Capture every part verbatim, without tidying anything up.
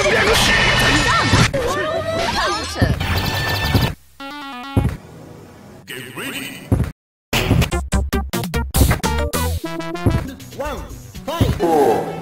Get ready. One, fight. Four.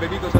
baby goes